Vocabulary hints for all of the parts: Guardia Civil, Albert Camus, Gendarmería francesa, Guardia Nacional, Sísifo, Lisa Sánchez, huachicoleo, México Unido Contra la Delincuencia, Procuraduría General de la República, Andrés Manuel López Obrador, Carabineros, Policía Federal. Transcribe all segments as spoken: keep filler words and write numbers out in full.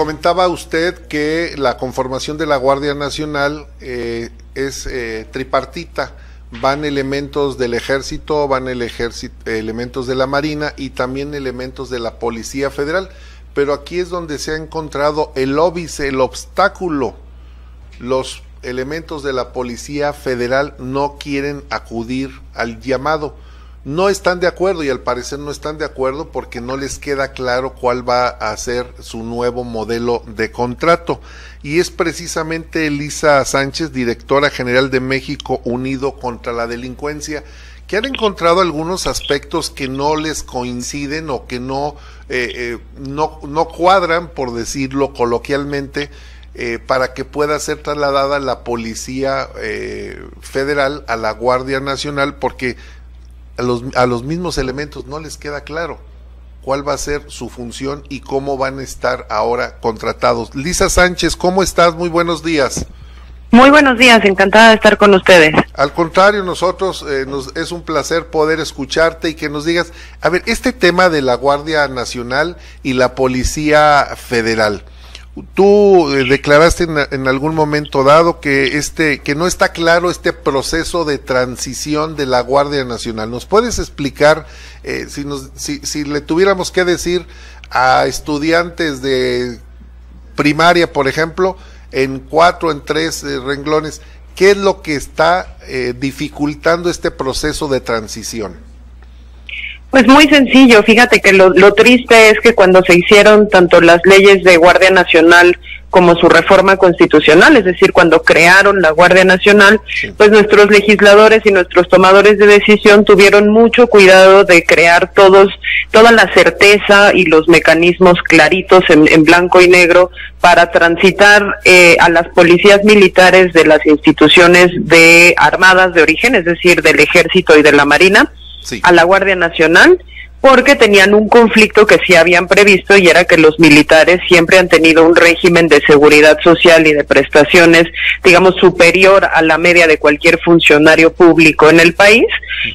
comentaba usted que la conformación de la Guardia Nacional eh, es eh, tripartita. Van elementos del ejército, van el ejército, elementos de la Marina y también elementos de la Policía Federal. Pero aquí es donde se ha encontrado el óbice, el obstáculo. Los elementos de la Policía Federal no quieren acudir al llamado. No están de acuerdo y al parecer no están de acuerdo porque no les queda claro cuál va a ser su nuevo modelo de contrato. Y es precisamente Lisa Sánchez, directora general de México Unido Contra la Delincuencia, que han encontrado algunos aspectos que no les coinciden o que no, eh, eh, no, no cuadran, por decirlo coloquialmente, Eh, para que pueda ser trasladada la Policía eh, Federal a la Guardia Nacional, porque a los, a los mismos elementos no les queda claro cuál va a ser su función y cómo van a estar ahora contratados. Lisa Sánchez, ¿cómo estás? Muy buenos días. Muy buenos días, encantada de estar con ustedes. Al contrario, nosotros eh, nos, es un placer poder escucharte y que nos digas, a ver, este tema de la Guardia Nacional y la Policía Federal. Tú eh, declaraste en, en algún momento dado que este que no está claro este proceso de transición de la Guardia Nacional. ¿Nos puedes explicar eh, si, nos, si, si le tuviéramos que decir a estudiantes de primaria, por ejemplo, en cuatro, en tres eh, renglones, qué es lo que está eh, dificultando este proceso de transición? Pues muy sencillo, fíjate que lo, lo triste es que cuando se hicieron tanto las leyes de Guardia Nacional como su reforma constitucional, es decir, cuando crearon la Guardia Nacional, pues nuestros legisladores y nuestros tomadores de decisión tuvieron mucho cuidado de crear todos toda la certeza y los mecanismos claritos en, en blanco y negro para transitar eh, a las policías militares de las instituciones de armadas de origen, es decir, del Ejército y de la Marina, sí, a la Guardia Nacional, porque tenían un conflicto que sí habían previsto y era que los militares siempre han tenido un régimen de seguridad social y de prestaciones, digamos, superior a la media de cualquier funcionario público en el país,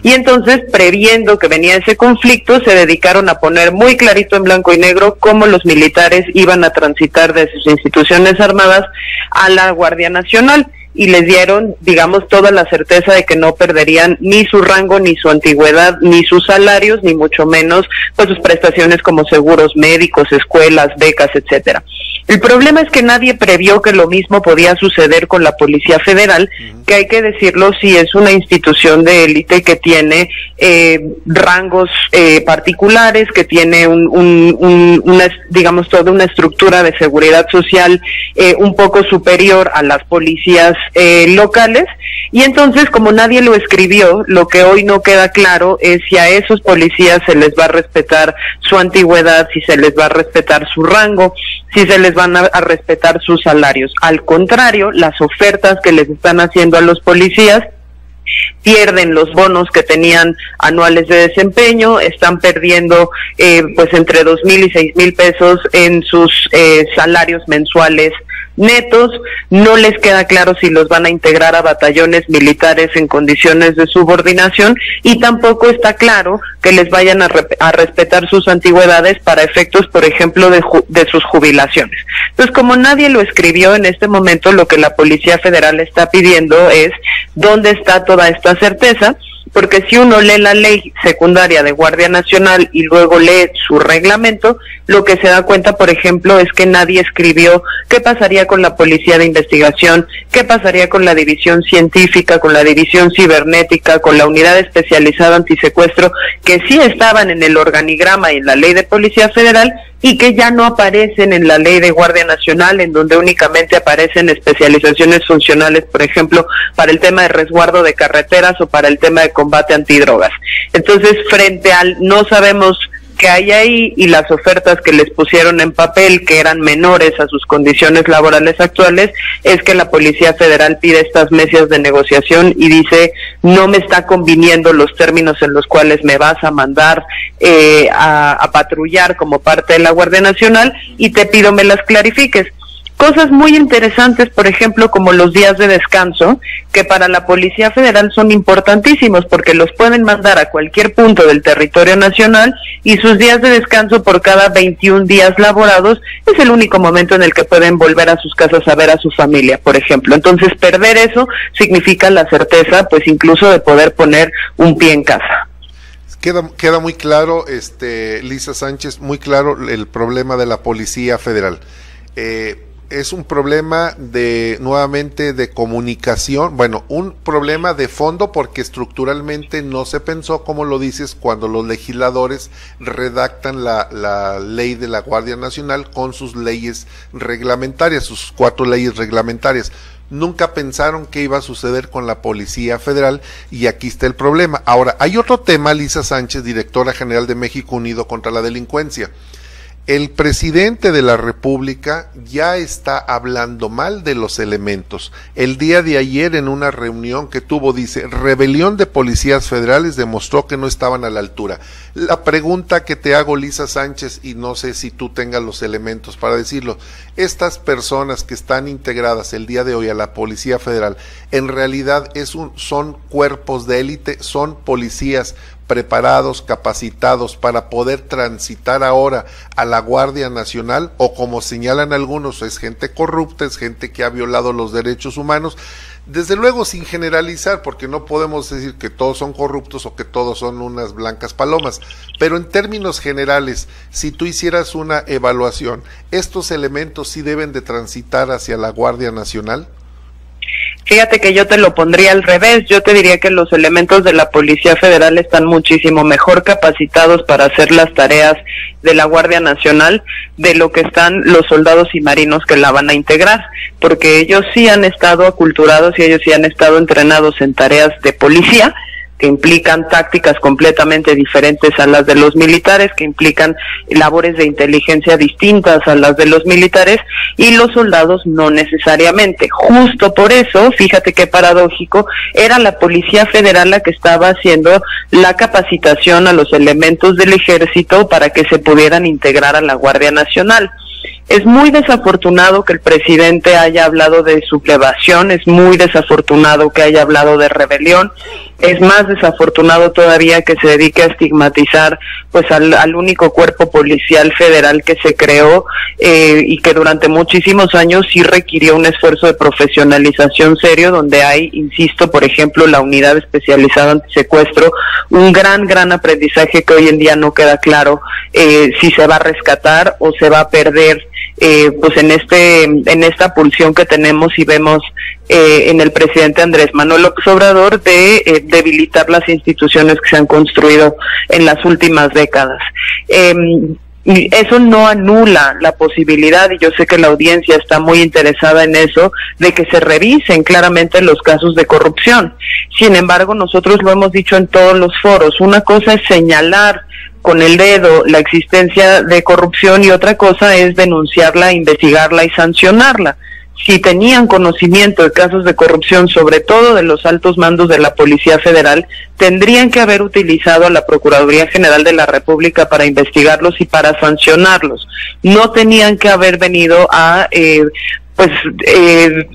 y entonces, previendo que venía ese conflicto, se dedicaron a poner muy clarito en blanco y negro cómo los militares iban a transitar de sus instituciones armadas a la Guardia Nacional. Y les dieron, digamos, toda la certeza de que no perderían ni su rango, ni su antigüedad, ni sus salarios, ni mucho menos pues sus prestaciones como seguros médicos, escuelas, becas, etcétera. El problema es que nadie previó que lo mismo podía suceder con la Policía Federal, que hay que decirlo, sí es una institución de élite que tiene eh, rangos eh, particulares, que tiene un, un, un una, digamos, toda una estructura de seguridad social eh, un poco superior a las policías Eh, locales, y entonces, como nadie lo escribió, lo que hoy no queda claro es si a esos policías se les va a respetar su antigüedad, si se les va a respetar su rango, si se les van a, a respetar sus salarios. Al contrario, las ofertas que les están haciendo a los policías, pierden los bonos que tenían anuales de desempeño, están perdiendo eh, pues entre dos mil y seis mil pesos en sus eh, salarios mensuales netos, no les queda claro si los van a integrar a batallones militares en condiciones de subordinación y tampoco está claro que les vayan a, re a respetar sus antigüedades para efectos, por ejemplo, de, ju de sus jubilaciones. Entonces, como nadie lo escribió en este momento, lo que la Policía Federal está pidiendo es dónde está toda esta certeza, porque si uno lee la ley secundaria de Guardia Nacional y luego lee su reglamento, lo que se da cuenta, por ejemplo, es que nadie escribió qué pasaría con la Policía de Investigación, qué pasaría con la División Científica, con la División Cibernética, con la Unidad Especializada Antisecuestro, que sí estaban en el organigrama y en la ley de Policía Federal, y que ya no aparecen en la ley de Guardia Nacional, en donde únicamente aparecen especializaciones funcionales, por ejemplo, para el tema de resguardo de carreteras o para el tema de combate antidrogas. Entonces, frente al no sabemos qué hay ahí y las ofertas que les pusieron en papel, que eran menores a sus condiciones laborales actuales, es que la Policía Federal pide estas mesas de negociación y dice, no me está conviniendo los términos en los cuales me vas a mandar Eh, a, a patrullar como parte de la Guardia Nacional y te pido me las clarifiques. Cosas muy interesantes, por ejemplo, como los días de descanso, que para la Policía Federal son importantísimos porque los pueden mandar a cualquier punto del territorio nacional, y sus días de descanso por cada veintiún días laborados es el único momento en el que pueden volver a sus casas a ver a su familia, por ejemplo. Entonces, perder eso significa la certeza, pues incluso de poder poner un pie en casa. Queda, queda muy claro, este, Lisa Sánchez, muy claro el problema de la Policía Federal. Eh, es un problema de, nuevamente, de comunicación, bueno, un problema de fondo porque estructuralmente no se pensó, como lo dices, cuando los legisladores redactan la, la ley de la Guardia Nacional con sus leyes reglamentarias, sus cuatro leyes reglamentarias. Nunca pensaron qué iba a suceder con la Policía Federal, y aquí está el problema. Ahora, hay otro tema, Lisa Sánchez, directora general de México Unido Contra la Delincuencia. El presidente de la República ya está hablando mal de los elementos. El día de ayer, en una reunión que tuvo, dice, rebelión de policías federales demostró que no estaban a la altura. La pregunta que te hago, Lisa Sánchez, y no sé si tú tengas los elementos para decirlo, estas personas que están integradas el día de hoy a la Policía Federal, en realidad es un, son cuerpos de élite, son policías preparados, capacitados para poder transitar ahora a la Guardia Nacional, o como señalan algunos, es gente corrupta, es gente que ha violado los derechos humanos, desde luego sin generalizar, porque no podemos decir que todos son corruptos o que todos son unas blancas palomas, pero en términos generales, si tú hicieras una evaluación, ¿estos elementos sí deben de transitar hacia la Guardia Nacional? Fíjate que yo te lo pondría al revés. Yo te diría que los elementos de la Policía Federal están muchísimo mejor capacitados para hacer las tareas de la Guardia Nacional de lo que están los soldados y marinos que la van a integrar, porque ellos sí han estado aculturados y ellos sí han estado entrenados en tareas de policía, que implican tácticas completamente diferentes a las de los militares, que implican labores de inteligencia distintas a las de los militares, y los soldados no necesariamente. Justo por eso, fíjate qué paradójico, era la Policía Federal la que estaba haciendo la capacitación a los elementos del ejército para que se pudieran integrar a la Guardia Nacional. Es muy desafortunado que el presidente haya hablado de sublevación, es muy desafortunado que haya hablado de rebelión, es más desafortunado todavía que se dedique a estigmatizar pues al, al único cuerpo policial federal que se creó eh, y que durante muchísimos años sí requirió un esfuerzo de profesionalización serio, donde hay, insisto, por ejemplo, la unidad especializada antisecuestro, un gran, gran aprendizaje que hoy en día no queda claro eh, si se va a rescatar o se va a perder. Eh, pues en este en esta pulsión que tenemos y vemos eh, en el presidente Andrés Manuel López Obrador de eh, debilitar las instituciones que se han construido en las últimas décadas. Eh, Y eso no anula la posibilidad, y yo sé que la audiencia está muy interesada en eso, de que se revisen claramente los casos de corrupción. Sin embargo, nosotros lo hemos dicho en todos los foros, una cosa es señalar con el dedo la existencia de corrupción y otra cosa es denunciarla, investigarla y sancionarla. Si tenían conocimiento de casos de corrupción, sobre todo de los altos mandos de la Policía Federal, tendrían que haber utilizado a la Procuraduría General de la República para investigarlos y para sancionarlos. No tenían que haber venido a, eh, pues, eh,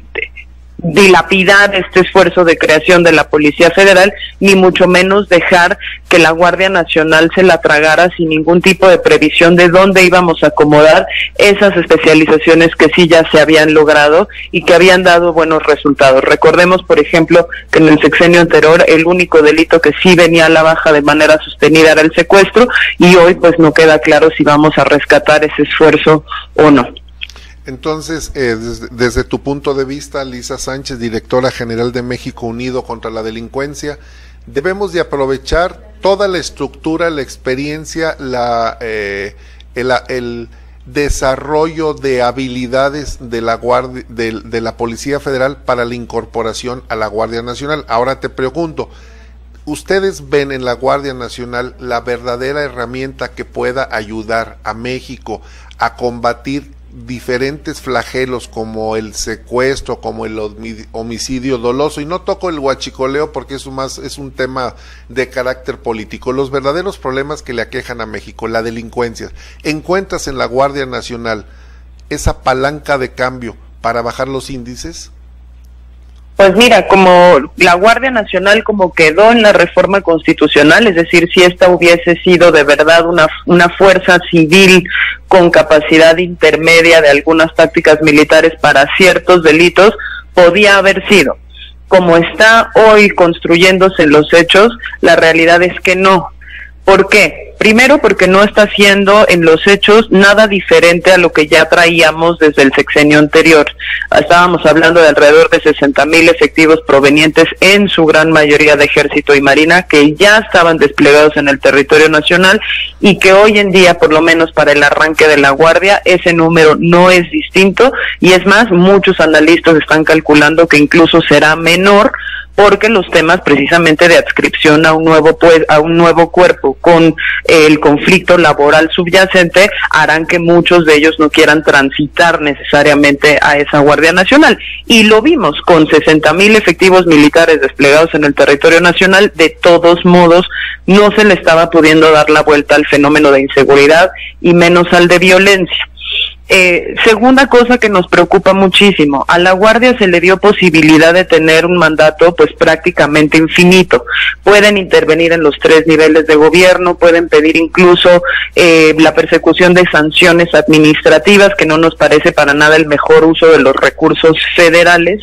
dilapidar este esfuerzo de creación de la Policía Federal, ni mucho menos dejar que la Guardia Nacional se la tragara sin ningún tipo de previsión de dónde íbamos a acomodar esas especializaciones que sí ya se habían logrado y que habían dado buenos resultados. Recordemos, por ejemplo, que en el sexenio anterior el único delito que sí venía a la baja de manera sostenida era el secuestro, y hoy pues no queda claro si vamos a rescatar ese esfuerzo o no. Entonces, eh, desde, desde tu punto de vista, Lisa Sánchez, directora general de México Unido Contra la Delincuencia, debemos de aprovechar toda la estructura, la experiencia, la, eh, el, el desarrollo de habilidades de la, guardia, de, de la Policía Federal para la incorporación a la Guardia Nacional. Ahora te pregunto, ¿ustedes ven en la Guardia Nacional la verdadera herramienta que pueda ayudar a México a combatir diferentes flagelos como el secuestro, como el homicidio doloso? Y no toco el huachicoleo porque es un, más, es un tema de carácter político. Los verdaderos problemas que le aquejan a México, la delincuencia, ¿encuentras en la Guardia Nacional esa palanca de cambio para bajar los índices? Pues mira, como la Guardia Nacional como quedó en la reforma constitucional, es decir, si esta hubiese sido de verdad una, una fuerza civil con capacidad intermedia de algunas tácticas militares para ciertos delitos, podía haber sido. Como está hoy construyéndose los hechos, la realidad es que no. ¿Por qué? Primero, porque no está haciendo en los hechos nada diferente a lo que ya traíamos desde el sexenio anterior. Estábamos hablando de alrededor de sesenta mil efectivos provenientes en su gran mayoría de Ejército y Marina que ya estaban desplegados en el territorio nacional y que hoy en día, por lo menos para el arranque de la Guardia, ese número no es distinto y es más, muchos analistas están calculando que incluso será menor porque los temas precisamente de adscripción a un nuevo pues, a un nuevo cuerpo con el conflicto laboral subyacente harán que muchos de ellos no quieran transitar necesariamente a esa Guardia Nacional. Y lo vimos con sesenta mil efectivos militares desplegados en el territorio nacional, de todos modos no se le estaba pudiendo dar la vuelta al fenómeno de inseguridad y menos al de violencia. Eh, segunda cosa que nos preocupa muchísimo, a la Guardia se le dio posibilidad de tener un mandato pues prácticamente infinito. Pueden intervenir en los tres niveles de gobierno, pueden pedir incluso eh, la persecución de sanciones administrativas, que no nos parece para nada el mejor uso de los recursos federales,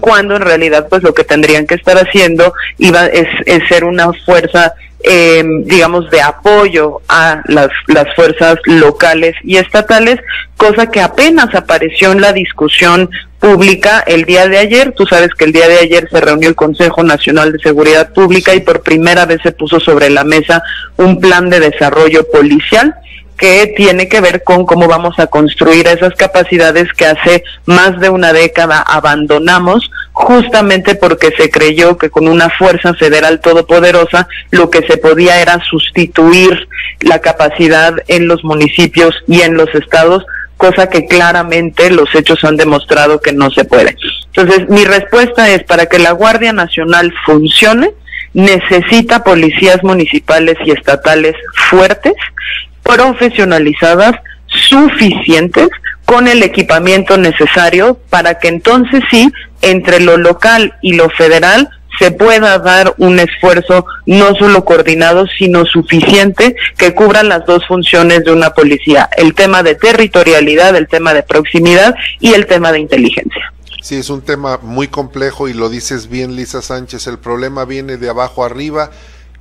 cuando en realidad pues lo que tendrían que estar haciendo iba, es, es ser una fuerza Eh, digamos de apoyo a las, las fuerzas locales y estatales, cosa que apenas apareció en la discusión pública el día de ayer. Tú sabes que el día de ayer se reunió el Consejo Nacional de Seguridad Pública y por primera vez se puso sobre la mesa un plan de desarrollo policial que tiene que ver con cómo vamos a construir esas capacidades que hace más de una década abandonamos, justamente porque se creyó que con una fuerza federal todopoderosa lo que se podía era sustituir la capacidad en los municipios y en los estados, cosa que claramente los hechos han demostrado que no se puede. Entonces, mi respuesta es, para que la Guardia Nacional funcione, necesita policías municipales y estatales fuertes, profesionalizadas, suficientes, con el equipamiento necesario para que entonces sí, entre lo local y lo federal, se pueda dar un esfuerzo no solo coordinado, sino suficiente, que cubra las dos funciones de una policía, el tema de territorialidad, el tema de proximidad y el tema de inteligencia. Sí, es un tema muy complejo y lo dices bien, Lisa Sánchez, el problema viene de abajo arriba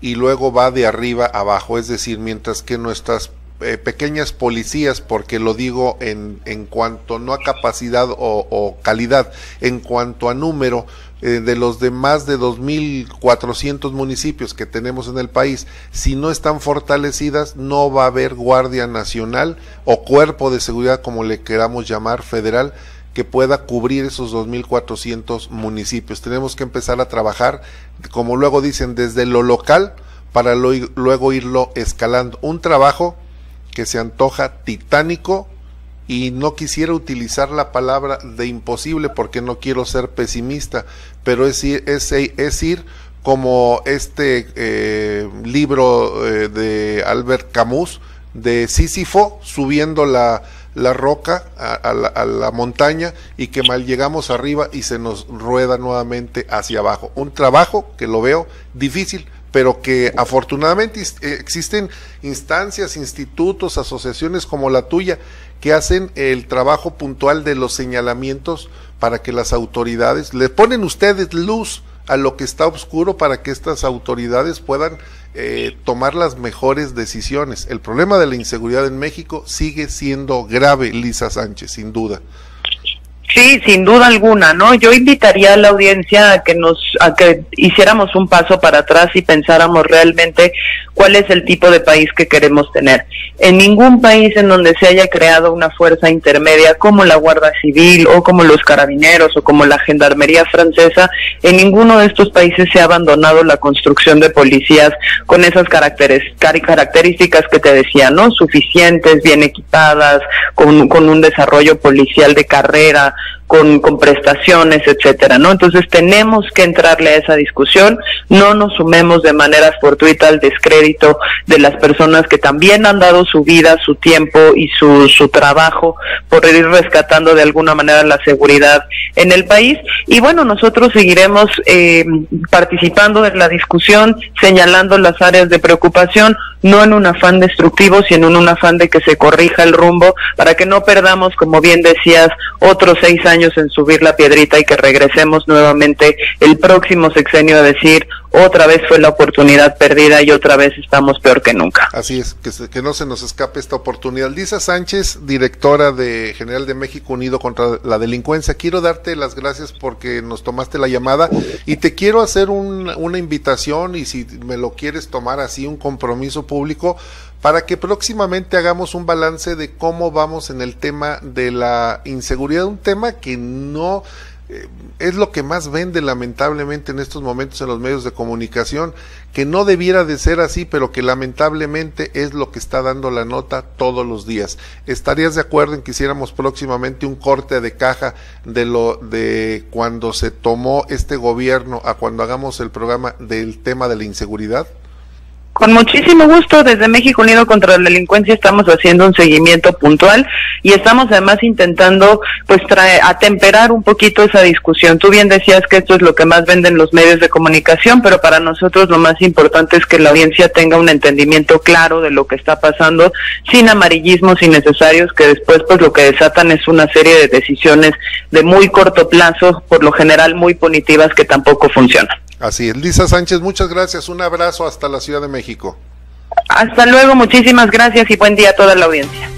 y luego va de arriba abajo, es decir, mientras que nuestras eh, pequeñas policías, porque lo digo en, en cuanto no a capacidad o, o calidad, en cuanto a número, eh, de los de más de dos mil cuatrocientos municipios que tenemos en el país, si no están fortalecidas, no va a haber Guardia Nacional o Cuerpo de Seguridad, como le queramos llamar, federal, que pueda cubrir esos dos mil cuatrocientos municipios. Tenemos que empezar a trabajar, como luego dicen, desde lo local para lo, luego irlo escalando. Un trabajo que se antoja titánico y no quisiera utilizar la palabra de imposible porque no quiero ser pesimista, pero es ir, es, es ir como este eh, libro eh, de Albert Camus, de Sísifo, subiendo la... la roca a, a, la, a la montaña y que mal llegamos arriba y se nos rueda nuevamente hacia abajo. Un trabajo que lo veo difícil, pero que afortunadamente existen instancias, institutos, asociaciones como la tuya que hacen el trabajo puntual de los señalamientos para que las autoridades, le ponen ustedes luz a lo que está oscuro para que estas autoridades puedan eh, tomar las mejores decisiones. El problema de la inseguridad en México sigue siendo grave, Lisa Sánchez, sin duda. Sí, sin duda alguna, ¿no? Yo invitaría a la audiencia a que nos, a que hiciéramos un paso para atrás y pensáramos realmente cuál es el tipo de país que queremos tener. En ningún país en donde se haya creado una fuerza intermedia como la Guardia Civil o como los Carabineros o como la Gendarmería francesa, en ninguno de estos países se ha abandonado la construcción de policías con esas características que te decía, ¿no? Suficientes, bien equipadas, con, con un desarrollo policial de carrera, con, con prestaciones, etcétera, ¿no? Entonces tenemos que entrarle a esa discusión, no nos sumemos de manera fortuita al descrédito de las personas que también han dado su vida, su tiempo y su, su trabajo por ir rescatando de alguna manera la seguridad en el país. Y bueno, nosotros seguiremos eh, participando de la discusión, señalando las áreas de preocupación, no en un afán destructivo, sino en un afán de que se corrija el rumbo para que no perdamos, como bien decías, otros seis años en subir la piedrita y que regresemos nuevamente el próximo sexenio a decir otra vez fue la oportunidad perdida y otra vez estamos peor que nunca. Así es, que, se, que no se nos escape esta oportunidad. Lisa Sánchez, directora de general de México Unido contra la Delincuencia, quiero darte las gracias porque nos tomaste la llamada y te quiero hacer un, una invitación, y si me lo quieres tomar así, un compromiso público, para que próximamente hagamos un balance de cómo vamos en el tema de la inseguridad, un tema que no... Eh, es lo que más vende lamentablemente en estos momentos en los medios de comunicación, que no debiera de ser así, pero que lamentablemente es lo que está dando la nota todos los días. ¿Estarías de acuerdo en que hiciéramos próximamente un corte de caja de lo de cuando se tomó este gobierno a cuando hagamos el programa del tema de la inseguridad? Con muchísimo gusto. Desde México Unido contra la Delincuencia estamos haciendo un seguimiento puntual y estamos además intentando pues trae, atemperar un poquito esa discusión. Tú bien decías que esto es lo que más venden los medios de comunicación, pero para nosotros lo más importante es que la audiencia tenga un entendimiento claro de lo que está pasando, sin amarillismos innecesarios que después pues lo que desatan es una serie de decisiones de muy corto plazo, por lo general muy punitivas, que tampoco funcionan. Así es. Lisa Sánchez, muchas gracias, un abrazo hasta la Ciudad de México. Hasta luego, muchísimas gracias y buen día a toda la audiencia.